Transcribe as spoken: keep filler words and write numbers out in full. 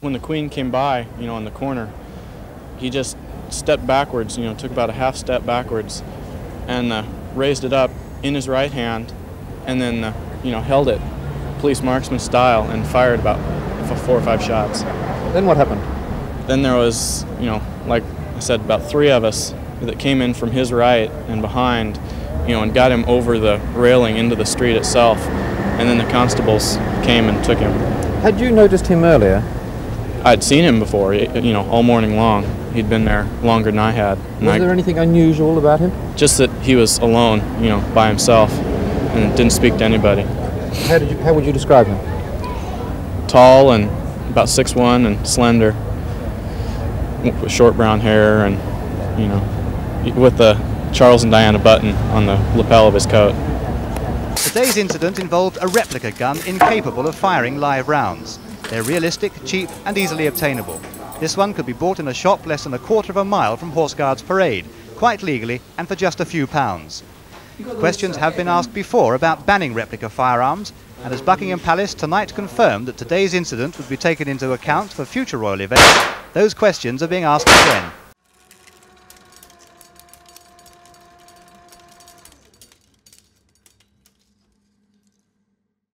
When the Queen came by, you know, on the corner, he just stepped backwards, you know, took about a half step backwards and uh, raised it up in his right hand and then, uh, you know, held it police marksman style and fired about four or five shots. Then what happened? Then there was, you know, like I said, about three of us that came in from his right and behind, you know, and got him over the railing into the street itself. And then the constables came and took him. Had you noticed him earlier? I'd seen him before, you know, all morning long. He'd been there longer than I had. Was there anything unusual about him? Just that he was alone, you know, by himself, and didn't speak to anybody. How did you, how would you describe him? Tall and about six one and slender, with short brown hair and, you know, with the Charles and Diana button on the lapel of his coat. Today's incident involved a replica gun incapable of firing live rounds. They're realistic, cheap and easily obtainable. This one could be bought in a shop less than a quarter of a mile from Horse Guards Parade, quite legally and for just a few pounds. Questions have been asked before about banning replica firearms, and as Buckingham Palace tonight confirmed that today's incident would be taken into account for future royal events, those questions are being asked again.